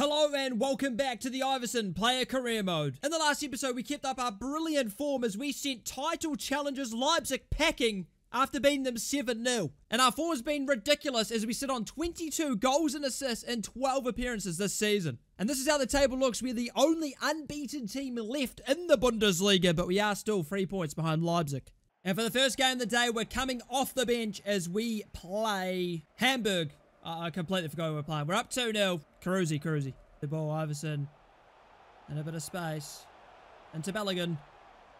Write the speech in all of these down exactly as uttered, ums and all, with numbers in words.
Hello and welcome back to the Iverson Player Career Mode. In the last episode, we kept up our brilliant form as we sent title challengers Leipzig packing after beating them seven nil. And our form has been ridiculous as we sit on twenty-two goals and assists in twelve appearances this season. And this is how the table looks. We're the only unbeaten team left in the Bundesliga, but we are still three points behind Leipzig. And for the first game of the day, we're coming off the bench as we play Hamburg. Uh, I completely forgot we were playing. We're up two nil. Carusi, Carusi. The ball, Iverson. And a bit of space. Into Belligan.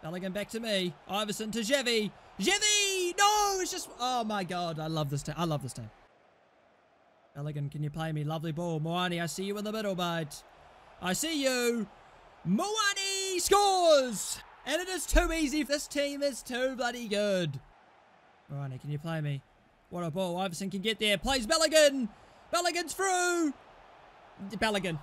Belligan back to me. Iverson to Gevy. Gevy! No! It's just... Oh, my God. I love this team. I love this team. Belligan, can you play me? Lovely ball. Muani, I see you in the middle, mate. I see you. Muani scores! And it is too easy. This team is too bloody good. Muani, can you play me? What a ball. Iverson can get there. Plays Belligan. Belligan's through. Belligan.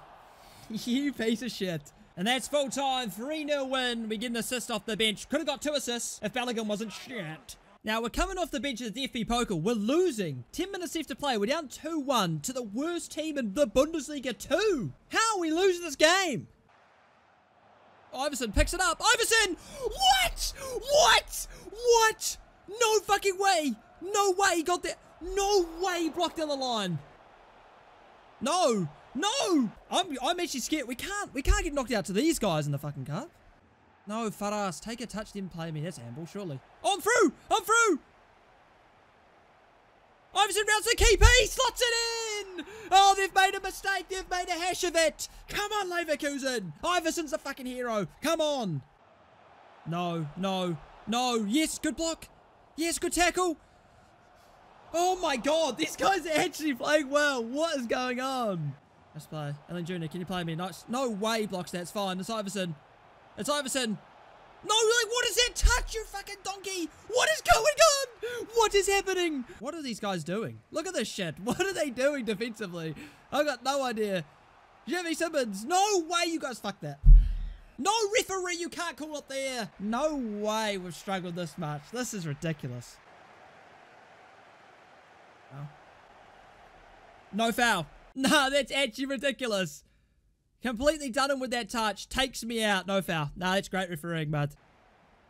You piece of shit. And that's full time. three nil win. We get an assist off the bench. Could have got two assists if Belligan wasn't shit. Now, we're coming off the bench of the D F B Pokal. We're losing. ten minutes left to play. We're down two one to the worst team in the Bundesliga two. How are we losing this game? Iverson picks it up. Iverson! What? What? What? No fucking way. No way he got there. No way he blocked down the line. No. No. I'm, I'm actually scared. We can't. We can't get knocked out to these guys in the fucking cup. No, Faraz. Take a touch, then play me. That's handball, surely. Oh, I'm through. I'm through. Iverson rounds the keeper. He slots it in. Oh, they've made a mistake. They've made a hash of it. Come on, Leverkusen. Iverson's the fucking hero. Come on. No. No. No. Yes, good block. Yes, good tackle. Oh my God, these guys are actually playing well. What is going on? Let's play. Ellen Junior, can you play me? No, no way blocks that. It's fine. It's Iverson. It's Iverson. No, like, what is that touch, you fucking donkey? What is going on? What is happening? What are these guys doing? Look at this shit. What are they doing defensively? I got no idea. Jimmy Simmons. No way you guys fucked that. No, referee, you can't call it there. No way we've struggled this much. This is ridiculous. No. No foul. Nah, that's actually ridiculous. Completely done him with that touch. Takes me out. No foul. Nah, that's great refereeing, bud.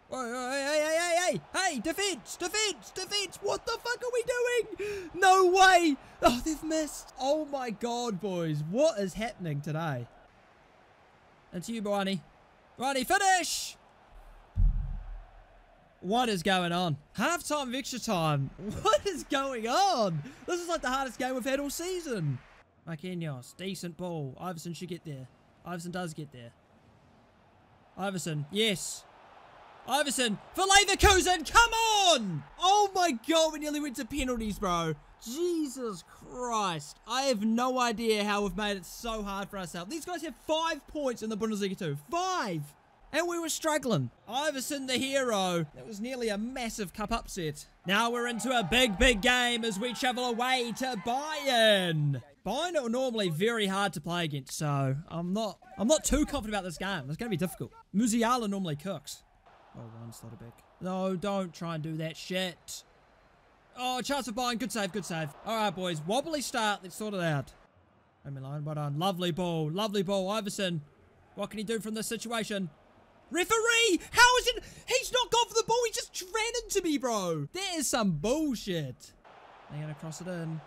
Hey, hey, hey, hey, hey. Hey, defense, defense, defense. What the fuck are we doing? No way. Oh, they've missed. Oh, my God, boys. What is happening today? Into you, Barani. Barani, finish. What is going on? Half-time, extra time. What is going on? This is like the hardest game we've had all season. Marquinhos, decent ball. Iverson should get there. Iverson does get there. Iverson, yes. Iverson, for Leverkusen, come on! Oh my God, we nearly went to penalties, bro. Jesus Christ. I have no idea how we've made it so hard for ourselves. These guys have five points in the Bundesliga two. Five! And we were struggling. Iverson the hero. That was nearly a massive cup upset. Now we're into a big, big game as we travel away to Bayern. Bayern are normally very hard to play against, so I'm not I'm not too confident about this game. It's going to be difficult. Musiala normally cooks. Oh, one, Schlotterbeck. No, don't try and do that shit. Oh, chance for Bayern. Good save, good save. All right, boys. Wobbly start. Let's sort it out. Home line, well done. Lovely ball. Lovely ball. Iverson. What can he do from this situation? Referee! How is it? He's not gone for the ball. He just ran into me, bro. That is some bullshit. They're going to cross it in.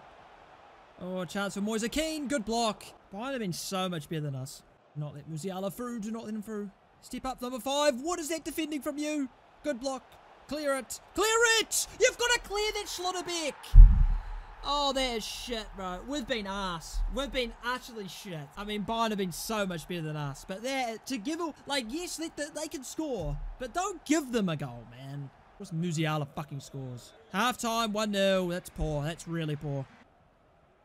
Oh, a chance for Moise Keane. Good block. Bayern have been so much better than us. Do not let Musiala through. Do not let him through. Step up, number five. What is that defending from you? Good block. Clear it. Clear it! You've got to clear that Schlotterbeck. Oh, that is shit, bro. We've been arse. We've been utterly shit. I mean, Bayern have been so much better than us. But that, to give a... Like, yes, they, they can score. But don't give them a goal, man. Just Musiala fucking scores. Half-time, one nil. That's poor. That's really poor.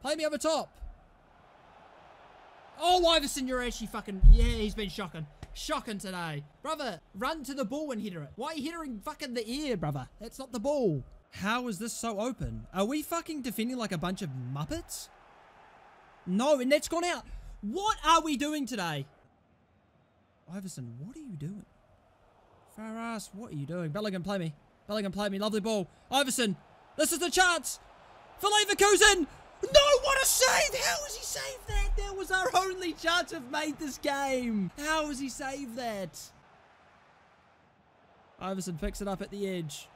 Play me over top. Oh, Iverson, you're actually fucking... Yeah, he's been shocking. Shocking today. Brother, run to the ball and header it. Why are you headering fucking the air, brother? That's not the ball. How is this so open? Are we fucking defending like a bunch of muppets? No, and that's gone out. What are we doing today? Iverson, what are you doing? Faraz, what are you doing? Belligan, play me. Belligan, play me. Lovely ball. Iverson, this is the chance for Leverkusen. No, what a save! How has he saved that? That was our only chance of made this game. How has he saved that? Iverson picks it up at the edge.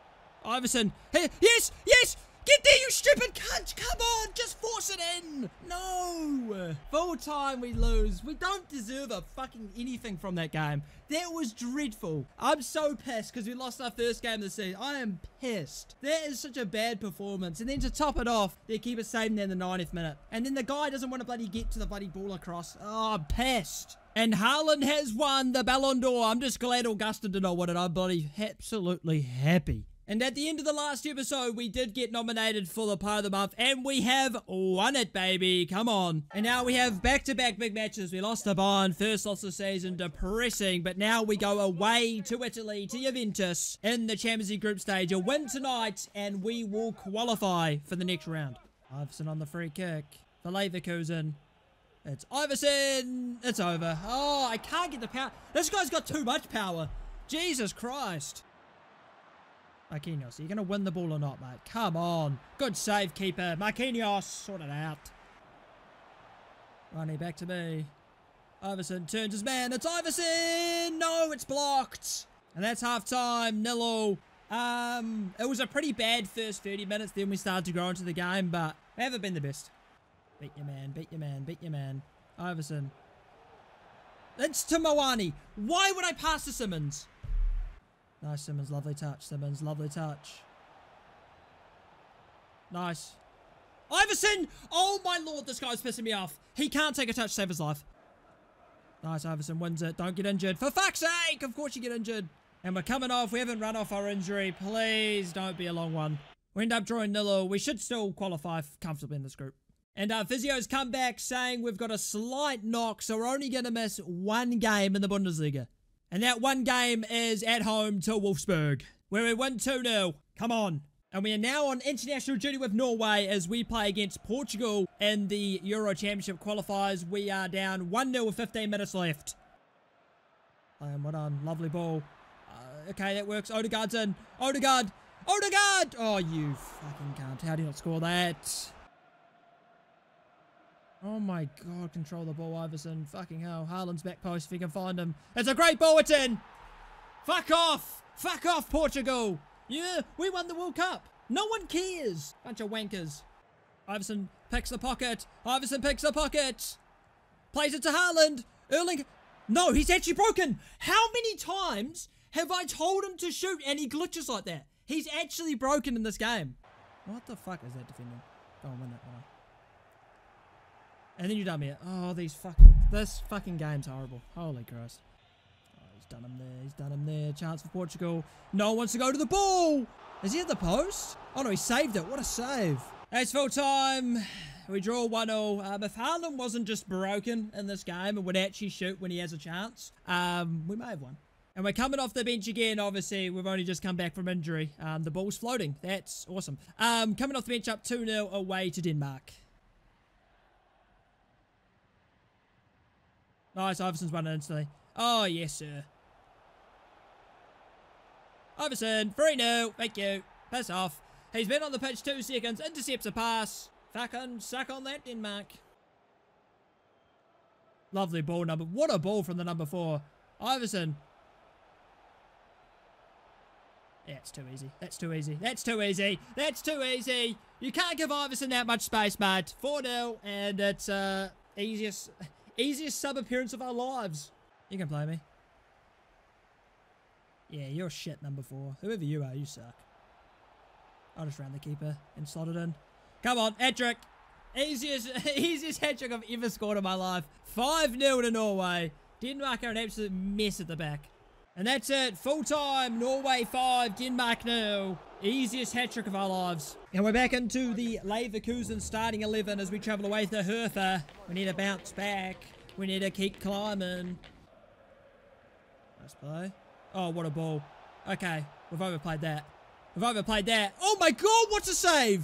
Iverson. Hey, yes, yes! Get there, you stupid cunt! Come on, just force it in! No! Full time we lose. We don't deserve a fucking anything from that game. That was dreadful. I'm so pissed because we lost our first game this season. I am pissed. That is such a bad performance. And then to top it off, they keep us saving there in the ninetieth minute. And then the guy doesn't want to bloody get to the bloody ball across. Oh, I'm pissed. And Haaland has won the Ballon d'Or. I'm just glad Augusta did not win it. I'm bloody absolutely happy. And at the end of the last episode, we did get nominated for the Player of the Month, and we have won it, baby. Come on. And now we have back-to-back big matches. We lost to Bayern, first loss of the season, depressing, but now we go away to Italy, to Juventus, in the Champions League group stage. A win tonight, and we will qualify for the next round. Iverson on the free kick for Leverkusen. It's Iverson. It's over. Oh, I can't get the power. This guy's got too much power. Jesus Christ. Marquinhos, are you going to win the ball or not, mate? Come on. Good save, keeper. Marquinhos, sort it out. Ronnie, back to me. Iverson turns his man. It's Iverson! No, it's blocked. And that's half-time. nil all. Um, it was a pretty bad first thirty minutes. Then we started to grow into the game, but we haven't been the best. Beat your man, beat your man, beat your man. Iverson. It's to Muani. Why would I pass to Simmons? Nice, Simmons. Lovely touch. Simmons. Lovely touch. Nice. Iverson! Oh, my Lord. This guy's pissing me off. He can't take a touch to save his life. Nice. Iverson wins it. Don't get injured. For fuck's sake! Of course you get injured. And we're coming off. We haven't run off our injury. Please don't be a long one. We end up drawing nil all. We should still qualify comfortably in this group. And our physio's come back saying we've got a slight knock, so we're only going to miss one game in the Bundesliga. And that one game is at home to Wolfsburg, where we win two nil. Come on. And we are now on international duty with Norway as we play against Portugal in the Euro Championship qualifiers. We are down one nil with fifteen minutes left. And what on. Lovely ball. Uh, okay, that works. Odegaard's in. Odegaard. Odegaard! Oh, you fucking can't. How do you not score that? Oh my God, control the ball, Iverson. Fucking hell. Haaland's back post if he can find him. It's a great ball, it's in. Fuck off. Fuck off, Portugal. Yeah, we won the World Cup. No one cares. Bunch of wankers. Iverson picks the pocket. Iverson picks the pocket. Plays it to Haaland. Erling. No, he's actually broken. How many times have I told him to shoot and he glitches like that? He's actually broken in this game. What the fuck is that defending? Oh, win that one. And then you dumb it. Oh, these fucking... This fucking game's horrible. Holy Christ. Oh, he's done him there. He's done him there. Chance for Portugal. No one wants to go to the ball. Is he at the post? Oh, no, he saved it. What a save. It's full time. We draw one all. Um, if Haaland wasn't just broken in this game and would actually shoot when he has a chance, um, we may have won. And we're coming off the bench again, obviously. We've only just come back from injury. Um, the ball's floating. That's awesome. Um, coming off the bench up two nil away to Denmark. Nice, Iverson's running instantly. Oh, yes, sir. Iverson, three nil. Thank you. Piss off. He's been on the pitch two seconds. Intercepts a pass. Fucking suck on that, Denmark. Lovely ball number. What a ball from the number four. Iverson. Yeah, it's too easy. That's too easy. That's too easy. That's too easy. You can't give Iverson that much space, mate. four nil, and it's uh easiest... Easiest sub-appearance of our lives. You can play me. Yeah, you're shit, number four. Whoever you are, you suck. I'll just round the keeper and slot it in. Come on, hat-trick. Easiest, easiest hat-trick I've ever scored in my life. five nil to Norway. Denmark are an absolute mess at the back. And that's it. Full-time. Norway five, Denmark nil. Easiest hat-trick of our lives. And we're back into the Leverkusen starting eleven as we travel away to Hertha. We need to bounce back. We need to keep climbing. Nice play. Oh, what a ball. Okay, we've overplayed that. We've overplayed that. Oh my God, what's a save!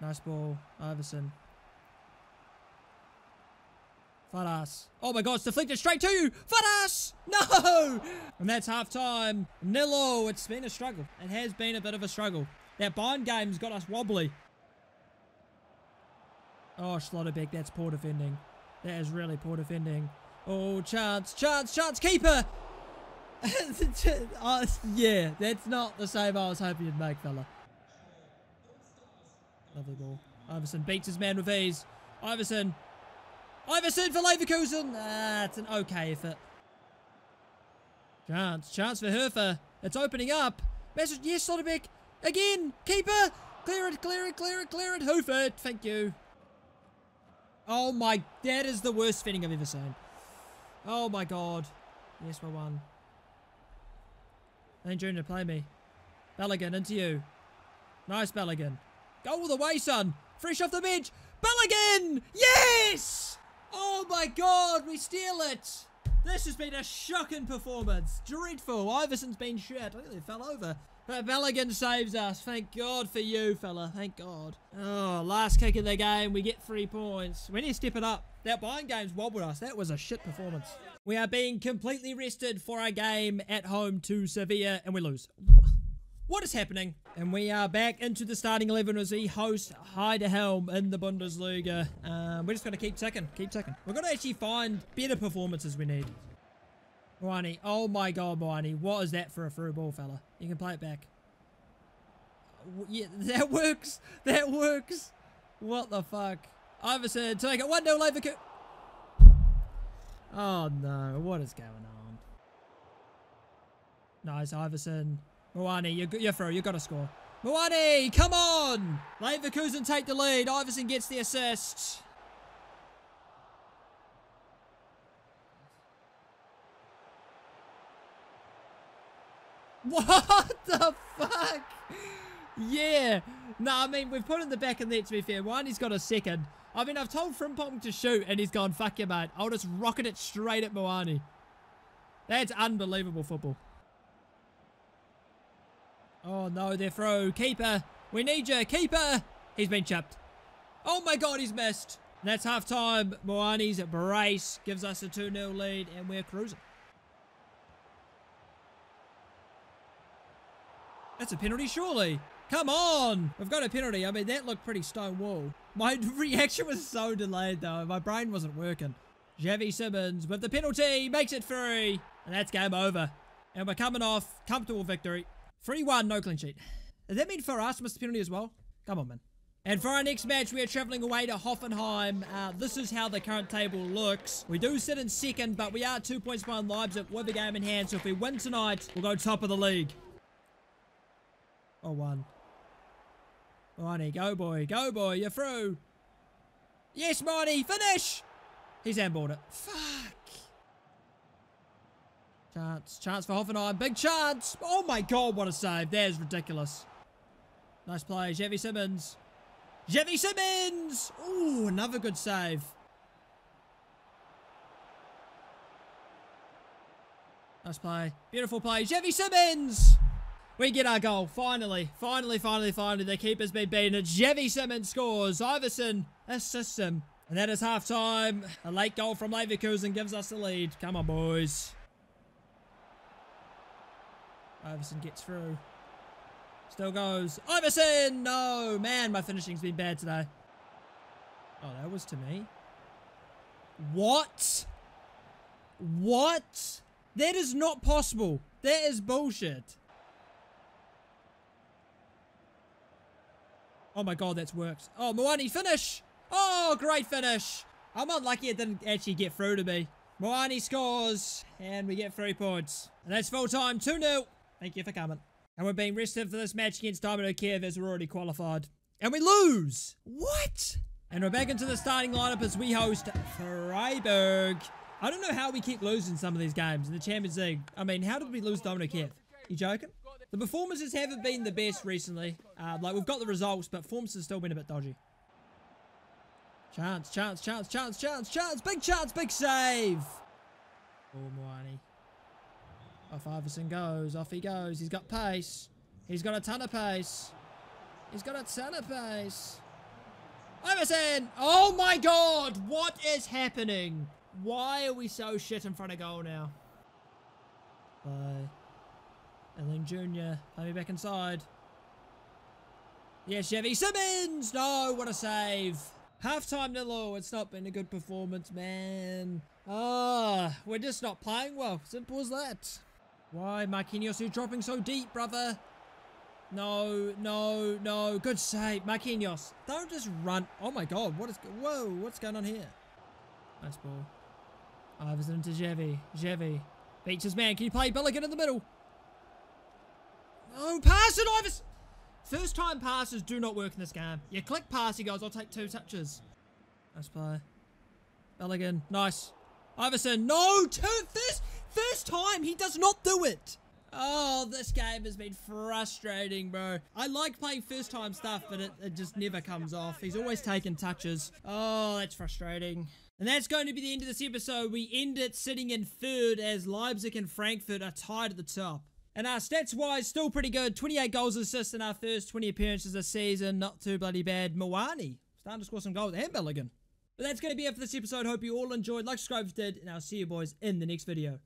Nice ball, Iverson. Faraz. Oh my God, it's deflected straight to you. Faraz! No! And that's half-time. nil all. It's been a struggle. It has been a bit of a struggle. That Bayern game's got us wobbly. Oh, Schlotterbeck, that's poor defending. That is really poor defending. Oh, chance, chance, chance, keeper! Oh, yeah, that's not the save I was hoping you'd make, fella. Lovely ball. Iverson beats his man with ease. Iverson. Iverson for Leverkusen. Ah, it's an okay effort. Chance, chance for Herfer. It's opening up. Message, yes, Soderbeck. Again, keeper. Clear it, clear it, clear it, clear it. Hoofert, thank you. Oh my, that is the worst fitting I've ever seen. Oh my god. Yes, we're one. Ellen Junior, play me. Belligan, into you. Nice, Belligan. Go all the way, son. Fresh off the bench. Belligan! Yes! Oh my god, we steal it. This has been a shocking performance. Dreadful. Iverson's been shit. I think they fell over. But Belligan saves us. Thank God for you, fella. Thank God. Oh, last kick of the game. We get three points. We need to step it up. That Bayern game's wobbled us. That was a shit performance. We are being completely rested for our game at home to Sevilla, and we lose. What is happening? And we are back into the starting eleven as we host Heidehelm in the Bundesliga. Um, we're just going to keep ticking, keep ticking. We're going to actually find better performances we need. Ronnie, oh my god, Ronnie. What is that for a through ball, fella? You can play it back. Yeah, that works. That works. What the fuck? Iverson, take it. one nil Leverkusen. Oh no, what is going on? Nice, Iverson. Muani, you're, you're through. You've got to score. Muani, come on! Leverkusen take the lead. Iverson gets the assist. What the fuck? Yeah. No, I mean, we've put in the back of the net, to be fair. Muani's got a second. I mean, I've told Frimpong to shoot, and he's gone, fuck you, mate. I'll just rocket it straight at Muani. That's unbelievable football. Oh no, they're through. Keeper, we need you. Keeper, he's been chipped. Oh my god, he's missed. And that's half time. Moani's brace gives us a two nil lead, and we're cruising. That's a penalty, surely. Come on. We've got a penalty. I mean, that looked pretty stonewall. My reaction was so delayed, though. My brain wasn't working. Xavi Simmons with the penalty makes it three. And that's game over. And we're coming off comfortable victory. three one, no clean sheet. Does that mean Faraz missed the penalty as well? Come on, man. And for our next match, we are travelling away to Hoffenheim. Uh, this is how the current table looks. We do sit in second, but we are two points behind Leipzig with a game in hand. So if we win tonight, we'll go top of the league. Oh, one. Marnie, go boy, go boy, you're through. Yes, Marnie, finish! He's handballed it. Fuck. Chance, chance for Hoffenheim, big chance. Oh my god, what a save. That is ridiculous. Nice play, Gevy Simmons. Gevy Simmons! Ooh, another good save. Nice play, beautiful play, Gevy Simmons! We get our goal, finally, finally, finally, finally. The keeper's been beaten, Gevy Simmons scores, Iverson assists him. And that is half time. A late goal from Leverkusen gives us the lead. Come on, boys. Iverson gets through. Still goes. Iverson! No! Man, my finishing's been bad today. Oh, that was to me. What? What? That is not possible. That is bullshit. Oh my god, that's worked. Oh, Muani, finish! Oh, great finish! I'm unlucky it didn't actually get through to me. Moani scores, and we get three points. And that's full time, two nil. Thank you for coming. And we're being rested for this match against Dynamo Kyiv as we're already qualified. And we lose! What? And we're back into the starting lineup as we host Freiburg. I don't know how we keep losing some of these games in the Champions League. I mean, how did we lose Dynamo Kyiv? You joking? The performances haven't been the best recently. Uh, like, we've got the results, but forms has still been a bit dodgy. Chance, chance, chance, chance, chance, chance, big chance, big save. Oh, Muani. Off Iverson goes, off he goes. He's got pace. He's got a ton of pace. He's got a ton of pace. Iverson! Oh my god, what is happening? Why are we so shit in front of goal now? Bye. Ellen Junior, play me back inside. Yes, Xavi Simmons! No, what a save. Halftime nil all. It's not been a good performance, man. Ah, we're just not playing well. Simple as that. Why, Marquinhos, you're dropping so deep, brother? No, no, no. Good save, Marquinhos. Don't just run. Oh my God, what is? Whoa, what's going on here? Nice ball. Iverson to Gevy. Gevy beats his man. Can you play Belligan in the middle? No, pass it, Iverson. First time passes do not work in this game. You click pass, he goes, I'll take two touches. Nice play. Belligan, nice. Iverson, no, two, first, first time, he does not do it. Oh, this game has been frustrating, bro. I like playing first time stuff, but it, it just never comes off. He's always taking touches. Oh, that's frustrating. And that's going to be the end of this episode. We end it sitting in third as Leipzig and Frankfurt are tied at the top. And our stats-wise, still pretty good. twenty-eight goals and assists in our first twenty appearances this season. Not too bloody bad. Muani starting to score some goals. And Belligan. But that's going to be it for this episode. Hope you all enjoyed. Like, subscribe if you did. And I'll see you boys in the next video.